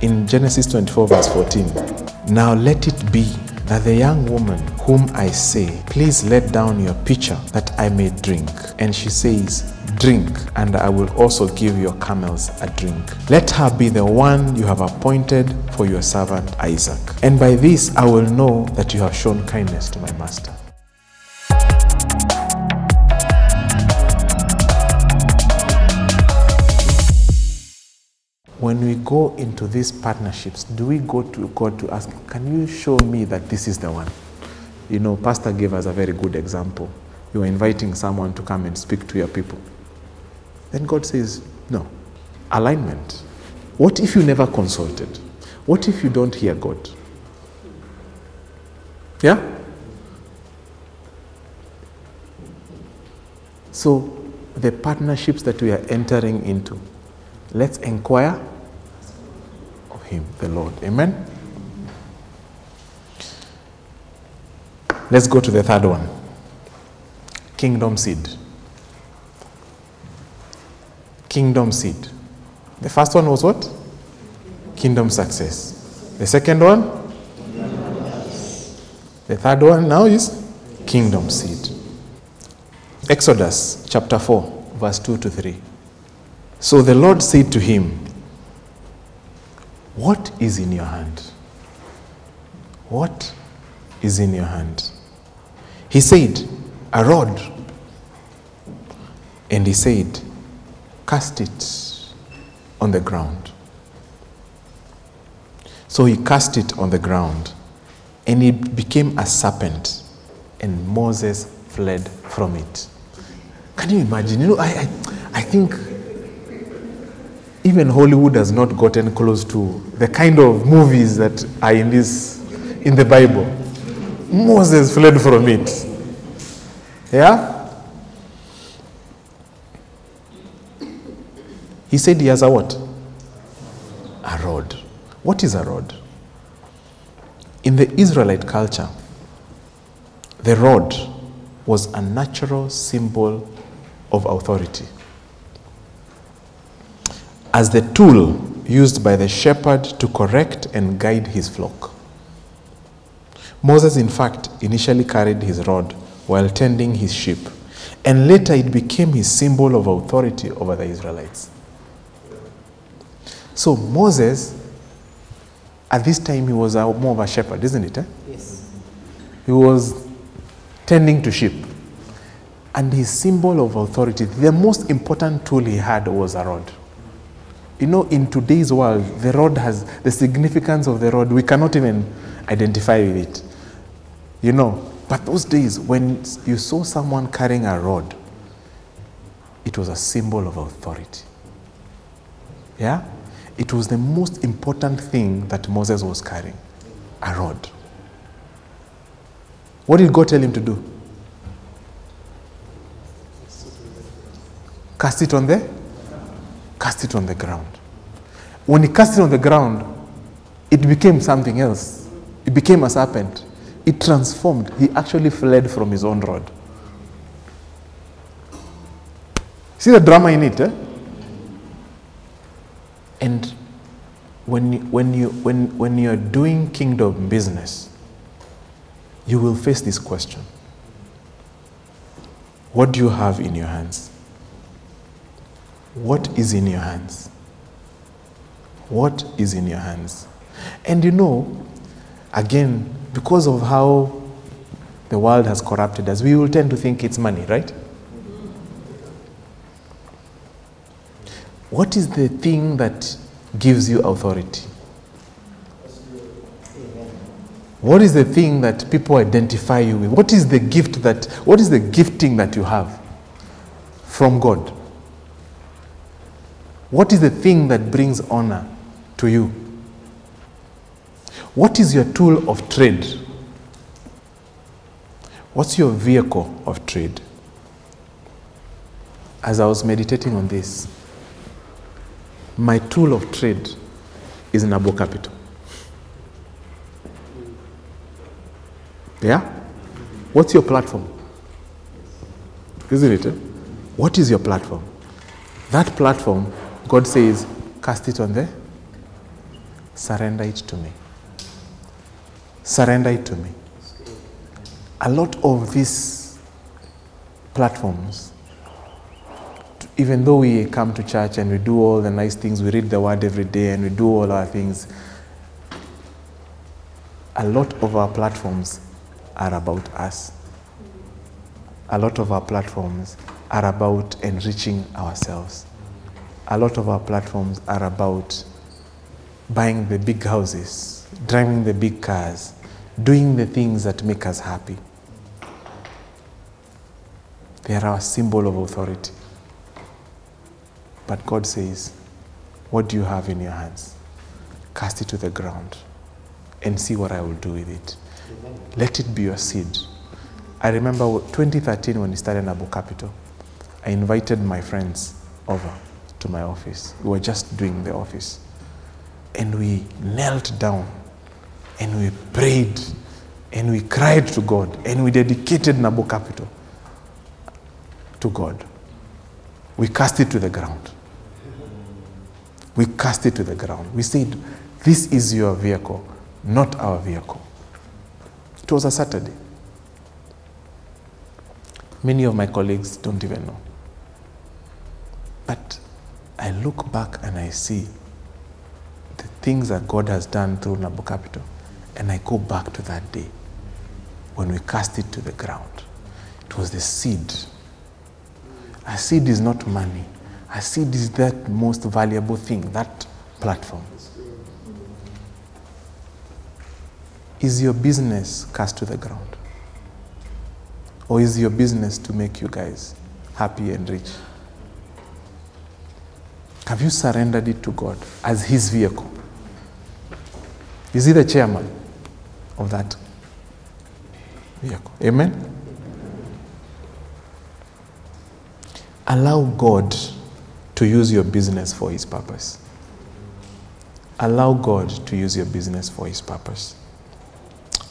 in Genesis 24 verse 14, "Now let it be that the young woman whom I say, please let down your pitcher that I may drink. And she says, drink, and I will also give your camels a drink. Let her be the one you have appointed for your servant Isaac. And by this I will know that you have shown kindness to my master." When we go into these partnerships, do we go to God to ask, can you show me that this is the one? You know, Pastor gave us a very good example. You are inviting someone to come and speak to your people. Then God says, no. Alignment. What if you never consulted? What if you don't hear God? Yeah? So, the partnerships that we are entering into, let's inquire of him, the Lord. Amen? Let's go to the third one. Kingdom seed. Kingdom seed. The first one was what? Kingdom success. The second one? The third one now is kingdom seed. Exodus chapter 4 verse 2 to 3. "So the Lord said to him, what is in your hand? What is in your hand? He said, a rod. And he said, cast it on the ground. So he cast it on the ground, and it became a serpent, and Moses fled from it." Can you imagine? You know, I think even Hollywood has not gotten close to the kind of movies that are in the Bible. Moses fled from it. Yeah? He said he has a what? A rod. What is a rod? In the Israelite culture, the rod was a natural symbol of authority. As the tool used by the shepherd to correct and guide his flock. Moses, in fact, initially carried his rod while tending his sheep, and later it became his symbol of authority over the Israelites. So Moses, at this time, he was more of a shepherd, isn't it? Eh? Yes. He was tending to sheep, and his symbol of authority, the most important tool he had was a rod. You know, in today's world, the rod has the significance of the rod. We cannot even identify with it, you know. But those days, when you saw someone carrying a rod, it was a symbol of authority. Yeah? It was the most important thing that Moses was carrying, a rod. What did God tell him to do? Cast it on the? Cast it on the ground. When he cast it on the ground, it became something else. It became a serpent. It transformed. He actually fled from his own rod. See the drama in it, eh? And when you're doing kingdom business, you will face this question. What do you have in your hands? What is in your hands? What is in your hands? And you know, again, because of how the world has corrupted us, we will tend to think it's money, right? What is the thing that gives you authority? What is the thing that people identify you with? What is the gift that, what is the gifting that you have from God? What is the thing that brings honor to you? What is your tool of trade? What's your vehicle of trade? As I was meditating on this, my tool of trade is Nabo Capital. Yeah? What's your platform? Isn't it? Eh? What is your platform? That platform, God says, cast it on the surrender it to me. Surrender it to me. A lot of these platforms, even though we come to church and we do all the nice things, we read the word every day and we do all our things, a lot of our platforms are about us. A lot of our platforms are about enriching ourselves. A lot of our platforms are about buying the big houses, driving the big cars, doing the things that make us happy. They are our symbol of authority. But God says, what do you have in your hands? Cast it to the ground and see what I will do with it. Let it be your seed. I remember 2013 when we started Nabo Capital, I invited my friends over to my office. We were just doing the office. And we knelt down and we prayed and we cried to God and we dedicated Nabo Capital to God. We cast it to the ground. We cast it to the ground. We said, this is your vehicle, not our vehicle. It was a Saturday. Many of my colleagues don't even know. But I look back and I see the things that God has done through Nabo Capital, and I go back to that day when we cast it to the ground. It was the seed. A seed is not money. A seed is that most valuable thing, that platform. Is your business cast to the ground? Or is your business to make you guys happy and rich? Have you surrendered it to God as his vehicle? Is he the chairman of that vehicle? Amen? Allow God to use your business for his purpose. Allow God to use your business for his purpose.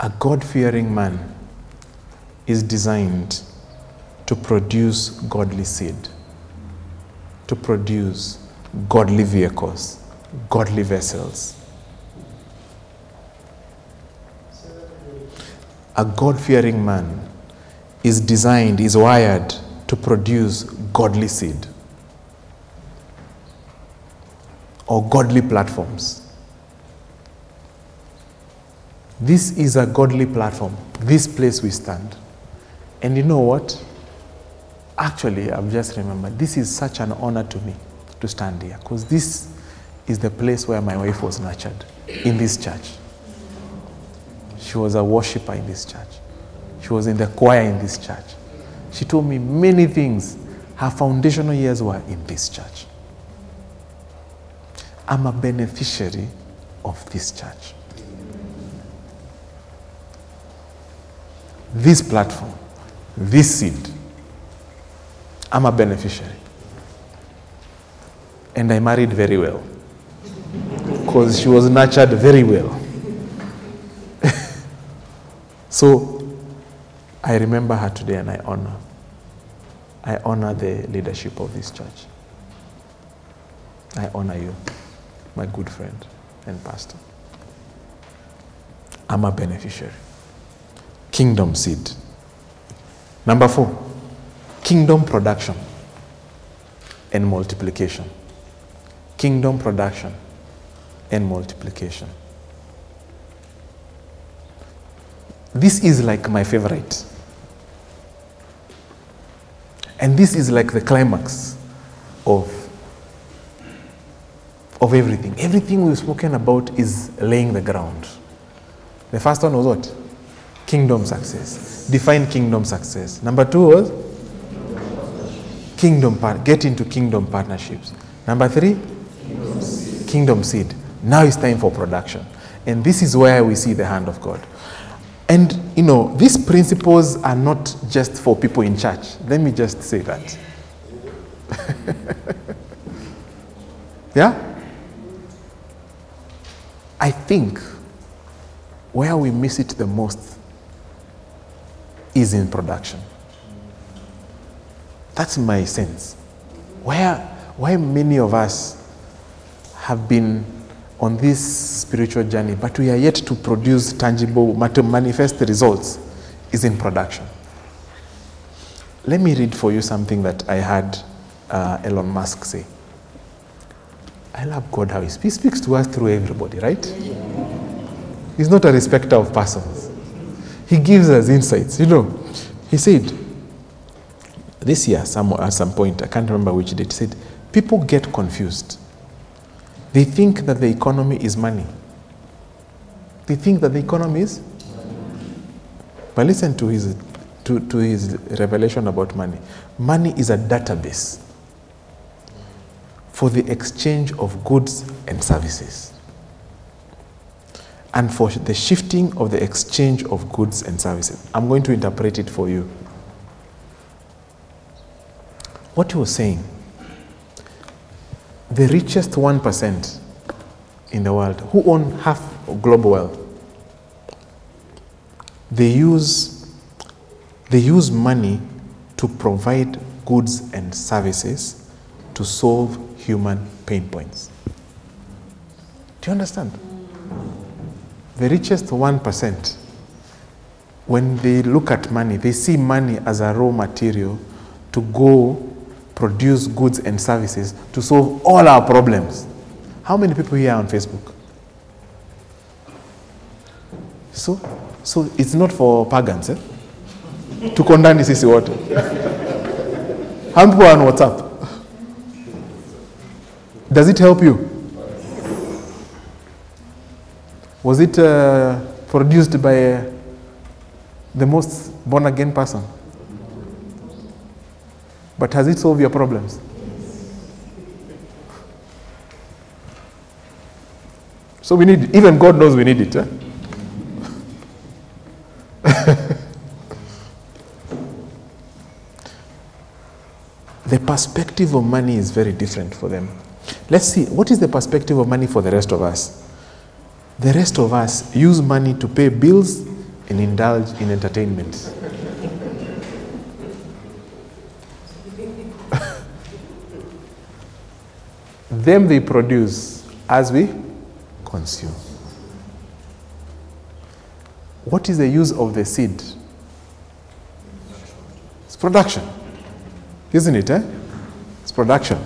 A God-fearing man is designed to produce godly seed, to produce godly vehicles, godly vessels. A God-fearing man is designed, is wired to produce godly seed or godly platforms. This is a godly platform, this place we stand. And you know what? Actually, I've just remembered, this is such an honor to me to stand here, because this is the place where my wife was nurtured, in this church. She was a worshiper in this church. She was in the choir in this church. She told me many things. Her foundational years were in this church. I'm a beneficiary of this church. This platform, this seed, I'm a beneficiary. And I married very well, because she was nurtured very well. So I remember her today and I honor the leadership of this church. I honor you, my good friend and pastor. I'm a beneficiary. Kingdom seed. Number 4, kingdom production and multiplication. Kingdom production and multiplication. This is like my favorite. And this is like the climax of everything. Everything we've spoken about is laying the ground. The first one was what? Kingdom success. Define kingdom success. Number 2 was? Get into kingdom partnerships. Number 3? Kingdom seed. Now it's time for production. And this is where we see the hand of God. And, you know, these principles are not just for people in church. Let me just say that. Yeah? I think where we miss it the most is in production. That's my sense. Why many of us have been on this spiritual journey, but we are yet to produce tangible, manifest results, is in production. Let me read for you something that I heard Elon Musk say. I love God how he speaks to us through everybody, right? He's not a respecter of persons. He gives us insights, you know. He said, this year, at some point, I can't remember which date, he said, people get confused. They think that the economy is money. They think that the economy is money. But listen to his revelation about money. Money is a database for the exchange of goods and services, and for the shifting of the exchange of goods and services. I'm going to interpret it for you. What he was saying, the richest 1% in the world, who own half of global wealth, they use money to provide goods and services to solve human pain points. Do you understand? The richest 1%, when they look at money, they see money as a raw material to go produce goods and services to solve all our problems. How many people here are on Facebook? So it's not for pagans, eh? To condemn sisi wote. How many people are on WhatsApp? Does it help you? Was it produced by the most born-again person? But has it solved your problems? Yes. So we need, even God knows we need it. Eh? The perspective of money is very different for them. Let's see, what is the perspective of money for the rest of us? The rest of us use money to pay bills and indulge in entertainment. Them they produce as we consume. What is the use of the seed? It's production. Isn't it, eh? It's production.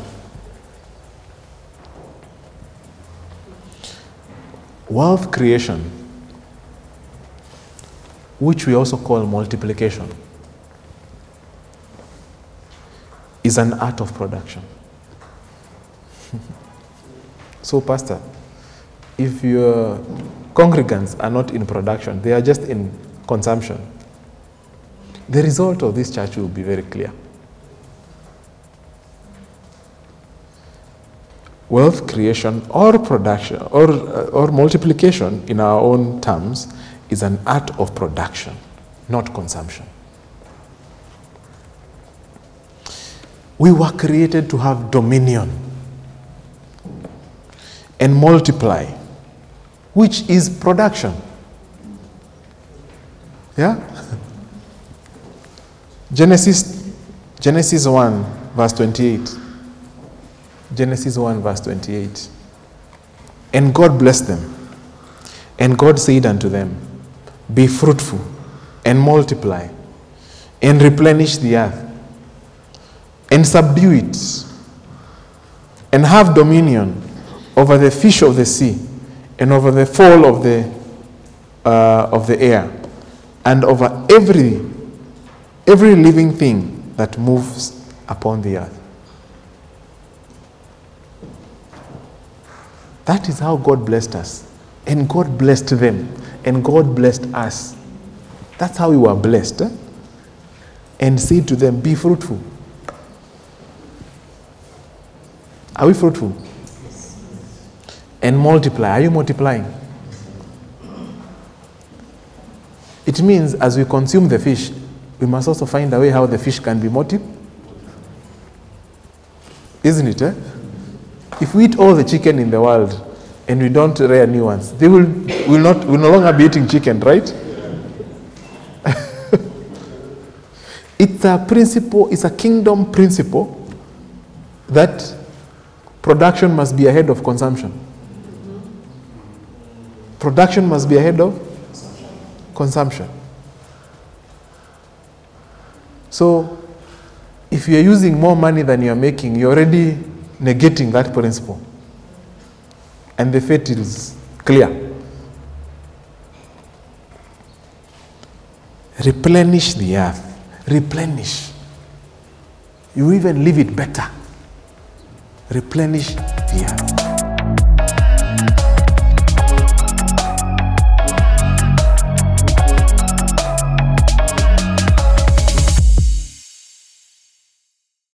Wealth creation, which we also call multiplication, is an art of production. So, Pastor, if your congregants are not in production, they are just in consumption, the result of this church will be very clear. Wealth creation or production or multiplication, in our own terms, is an art of production, not consumption. We were created to have dominion and multiply, which is production. Yeah? Genesis 1, verse 28. Genesis 1, verse 28. And God blessed them. And God said unto them, be fruitful, and multiply, and replenish the earth, and subdue it, and have dominion over the fish of the sea, and over the fowl of the air, and over every living thing that moves upon the earth. That is how God blessed us, and God blessed them, and God blessed us. That's how we were blessed, eh? And said to them, be fruitful. Are we fruitful? And multiply. Are you multiplying? It means as we consume the fish, we must also find a way how the fish can be multiplied. Isn't it? Eh? If we eat all the chicken in the world and we don't rear new ones, they will no longer be eating chicken, right? It's a principle, it's a kingdom principle that production must be ahead of consumption. Production must be ahead of consumption. So if you're using more money than you're making, you're already negating that principle. And the fate is clear. Replenish the earth. Replenish. You even leave it better. Replenish the earth.